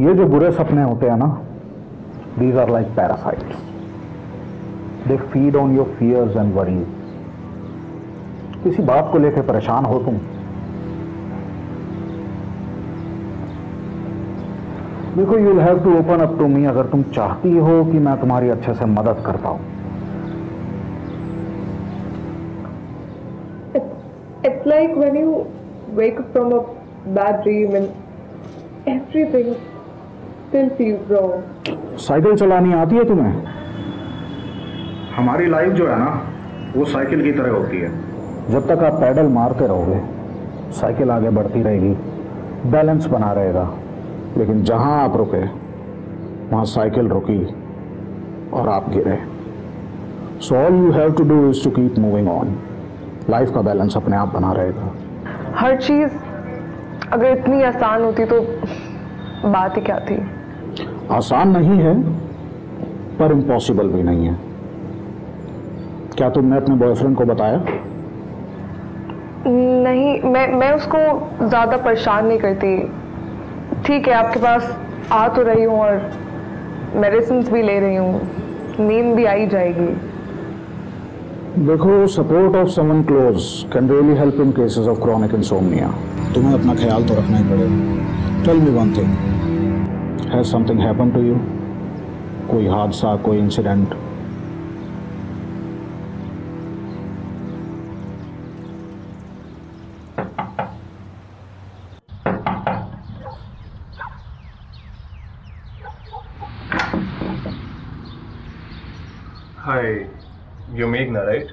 ये जो बुरे सपने होते हैं ना, these are like parasites. They feed on your fears and worries. किसी बात को लेकर परेशान हो तुम, देखो you'll have to open up to me अगर तुम चाहती हो कि मैं तुम्हारी अच्छे से मदद कर पाऊं. It's like when you wake up from a bad dream and everything still feels wrong. Cycle चलानी आती है तुम्हें? हमारी लाइफ जो है ना, वो साइकिल की तरह होती है. जब तक आप पैडल मारते रहोगे, साइकिल आगे बढ़ती रहेगी, बैलेंस बना रहेगा. लेकिन जहां आप रुके, वहां साइकिल रुकी और आप गिरे. So all you have to do is to keep moving on. Life का बैलेंस अपने आप बना रहेगा. हर चीज अगर इतनी आसान होती तो बात ही क्या थी. आसान नहीं है पर इम्पॉसिबल भी नहीं है. क्या तुमने अपने बॉयफ्रेंड को बताया? नहीं, मैं उसको ज़्यादा परेशान नहीं करती. ठीक है, आपके पास आ तो रही हूँ और मेडिसिन्स भी ले रही हूँ, नींद भी आई जाएगी. देखो, support of someone close can really help in cases of chronic insomnia. तुम्हें अपना ख्याल तो रखना ही पड़ेगा. Tell me one thing. Has something happened to you? कोई हादसा, कोई incident? Hi, you're Meghna, right?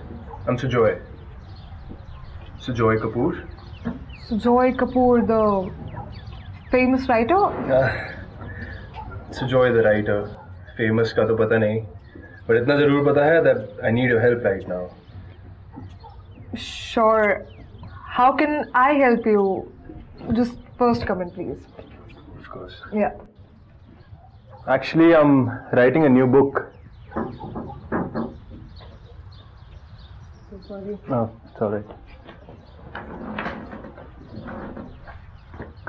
I'm Sujoy. Sujoy Kapoor. Sujoy Kapoor, the famous writer? Sujoy the writer, famous का तो पता नहीं, but इतना जरूर पता है that I need your help right now. Sure. How can I help you? Just first come in, please. Of course. Yeah. Actually, I'm writing a new book. So sorry. No, it's all right.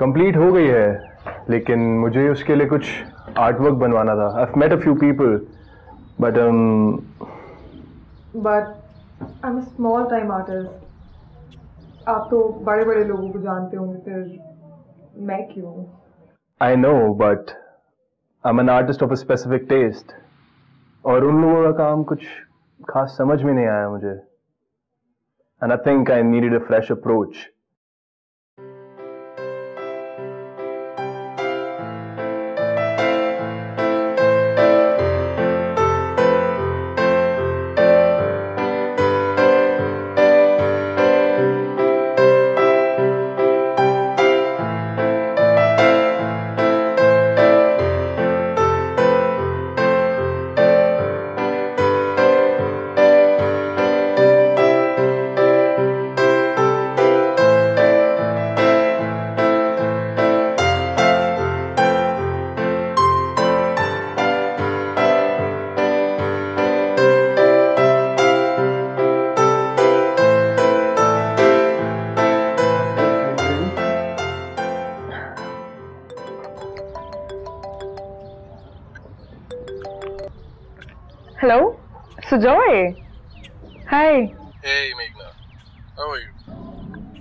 Complete हो गई है, लेकिन मुझे उसके लिए कुछ artwork बनवाना था. I've met a few people, but I'm a small time artist. आप तो बड़े-बड़े लोगों को जानते होंगे, फिर मैं क्यों? I know, but I'm an artist of a specific taste. और उन लोगों का काम कुछ खास समझ में नहीं आया मुझे. And I think I needed a fresh approach. Sujoy. Hi. Hey Meghna, how are you?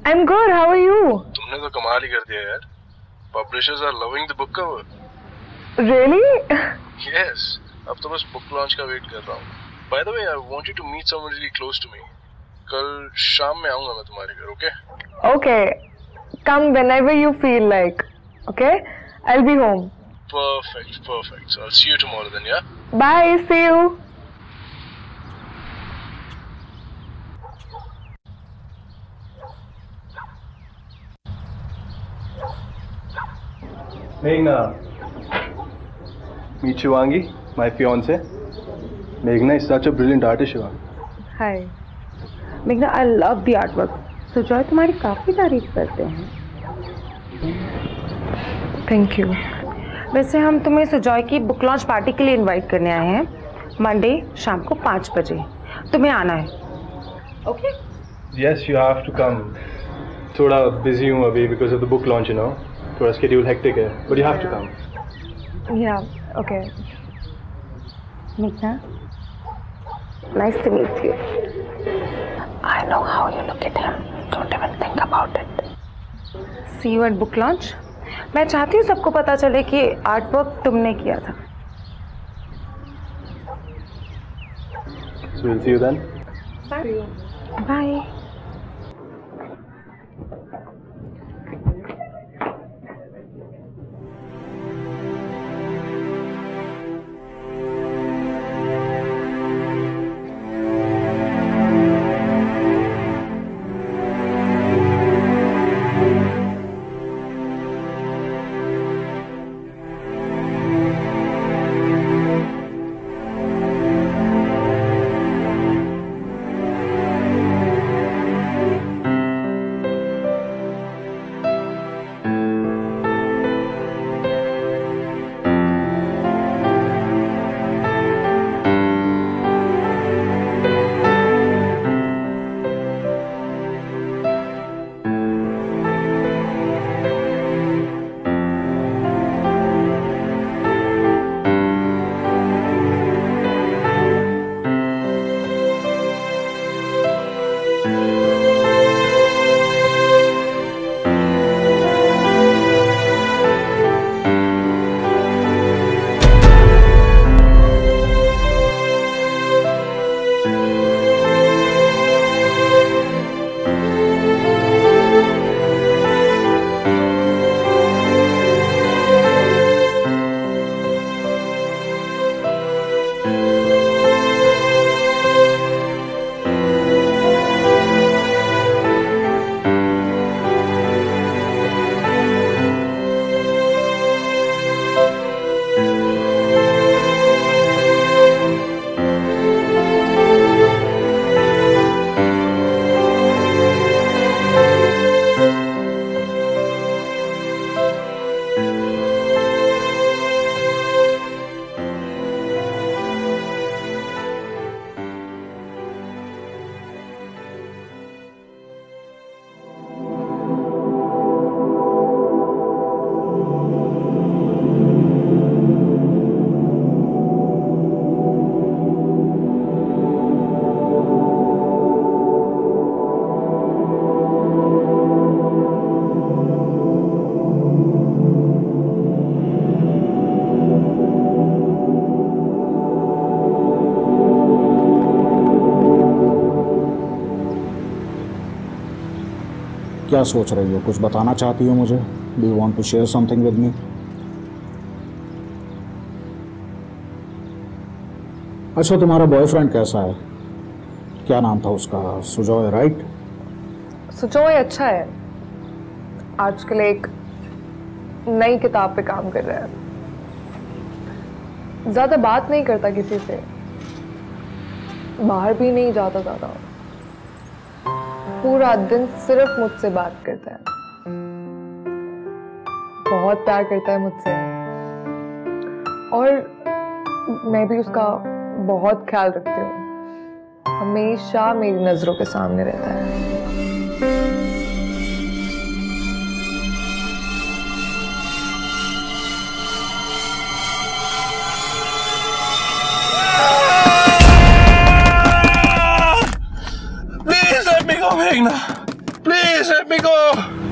I'm good. How are you? तुमने तो कमाल ही कर दिया यार. Publishers are loving the book cover. Really? Yes. अब तो बस book launch का wait कर रहा हूँ. By the way, I want you to meet someone really close to me. कल शाम में आऊँगा मैं तुम्हारे घर, okay? Okay. Come whenever you feel like. Okay? I'll be home. Perfect, perfect. So I'll see you tomorrow then, yeah? Bye, see you. Meghna. Meet Shivangi, my fiance. Meghna is such a brilliant artist, Shivangi. Hi. Meghna, I love the artwork. Sujoy तुम्हारी काफी तारीफ करते हैं. Thank you. वैसे हम तुम्हें सुजॉय की book launch party के लिए इनवाइट करने आए हैं मंडे शाम को 5 बजे. तुम्हें आना है, okay? Yes, you have to come. थोड़ा बिजी हूँ अभी because of the book launch, you know. थोड़ा स्केड्यूल हेक्टिक है, but you have to come. Yeah, okay. मेघना, nice to meet you. I know how you look at him. Don't even think about it. See you at book launch. मैं चाहती हूँ सबको पता चले कि आर्टवर्क तुमने किया था. So we'll see you then. Bye. Bye. क्या सोच रही हो? कुछ बताना चाहती हो मुझे? Do you want to share something with me? अच्छा, तुम्हारा बॉयफ्रेंड कैसा है? क्या नाम था उसका? सुजॉय, राइट? सुजॉय अच्छा है. आजकल एक नई किताब पे काम कर रहा है. ज्यादा बात नहीं करता किसी से. बाहर भी नहीं जाता ज्यादा. पूरा दिन सिर्फ मुझसे बात करता है. बहुत प्यार करता है मुझसे और मैं भी उसका बहुत ख्याल रखती हूँ. हमेशा मेरी नजरों के सामने रहता है. go, Meghna. Please let me go.